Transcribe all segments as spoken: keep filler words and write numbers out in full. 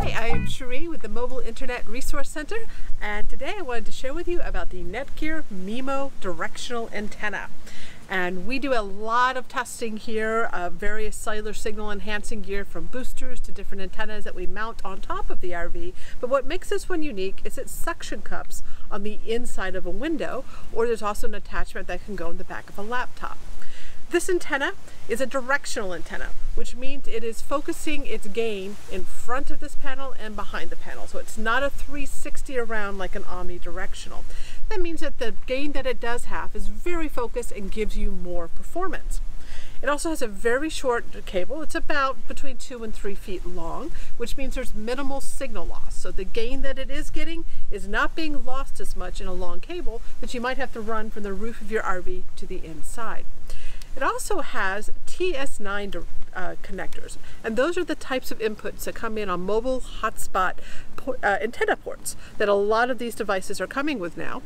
I am Cherie with the Mobile Internet Resource Center, and today I wanted to share with you about the Netgear MIMO directional antenna. And we do a lot of testing here of various cellular signal enhancing gear, from boosters to different antennas that we mount on top of the R V. But what makes this one unique is its suction cups on the inside of a window, or there's also an attachment that can go in the back of a laptop. This antenna is a directional antenna, which means it is focusing its gain in front of this panel and behind the panel. So it's not a three sixty around like an omnidirectional. That means that the gain that it does have is very focused and gives you more performance. It also has a very short cable. It's about between two and three feet long, which means there's minimal signal loss. So the gain that it is getting is not being lost as much in a long cable that you might have to run from the roof of your R V to the inside. It also has T S nine uh, connectors, and those are the types of inputs that come in on mobile hotspot port, uh, antenna ports that a lot of these devices are coming with now.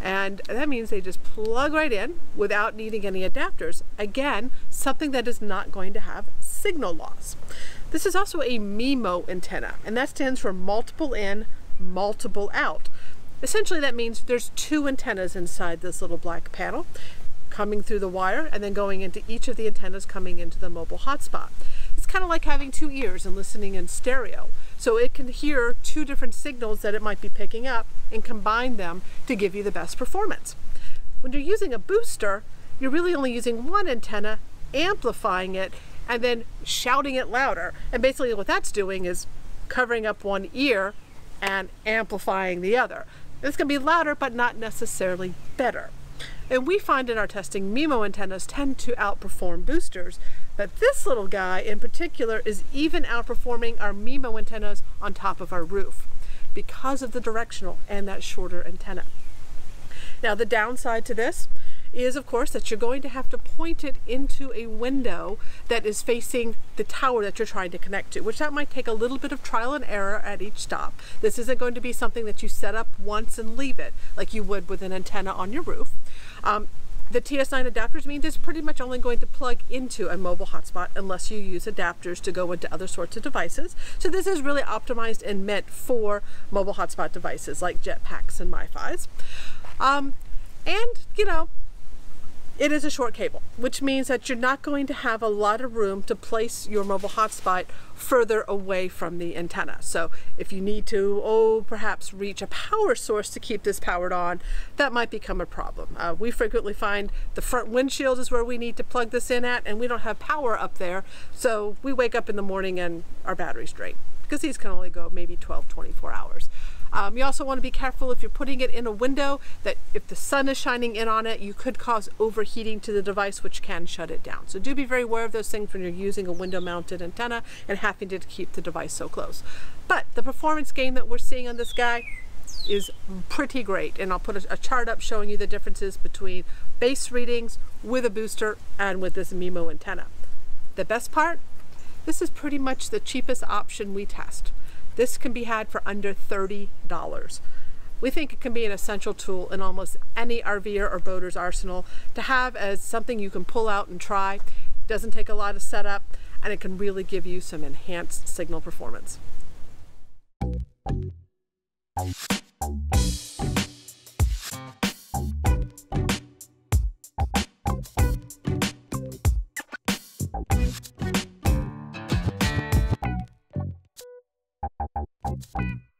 And that means they just plug right in without needing any adapters. Again, something that is not going to have signal loss. This is also a MIMO antenna, and that stands for multiple in, multiple out. Essentially, that means there's two antennas inside this little black panel, coming through the wire and then going into each of the antennas coming into the mobile hotspot. It's kind of like having two ears and listening in stereo. So it can hear two different signals that it might be picking up and combine them to give you the best performance. When you're using a booster, you're really only using one antenna, amplifying it, and then shouting it louder. And basically what that's doing is covering up one ear and amplifying the other. It's going to be louder, but not necessarily better. And we find in our testing, MIMO antennas tend to outperform boosters, but this little guy in particular is even outperforming our MIMO antennas on top of our roof because of the directional and that shorter antenna. Now, the downside to this is, of course, that you're going to have to point it into a window that is facing the tower that you're trying to connect to, which that might take a little bit of trial and error at each stop. This isn't going to be something that you set up once and leave it like you would with an antenna on your roof. Um, the T S nine adapters means it's pretty much only going to plug into a mobile hotspot unless you use adapters to go into other sorts of devices. So this is really optimized and meant for mobile hotspot devices like jetpacks and MiFis. Um, and, you know, it is a short cable, which means that you're not going to have a lot of room to place your mobile hotspot further away from the antenna. So if you need to, oh, perhaps reach a power source to keep this powered on, that might become a problem. Uh, we frequently find the front windshield is where we need to plug this in at, and we don't have power up there. So we wake up in the morning and our battery's drained, because these can only go maybe twelve, twenty-four hours. Um, you also want to be careful if you're putting it in a window that if the sun is shining in on it, you could cause overheating to the device, which can shut it down. So do be very aware of those things when you're using a window mounted antenna and having to keep the device so close. But the performance gain that we're seeing on this guy is pretty great. And I'll put a, a chart up showing you the differences between base readings with a booster and with this MIMO antenna. The best part, this is pretty much the cheapest option we test. This can be had for under thirty dollars. We think it can be an essential tool in almost any RVer or boater's arsenal to have as something you can pull out and try. It doesn't take a lot of setup, and it can really give you some enhanced signal performance. Bye.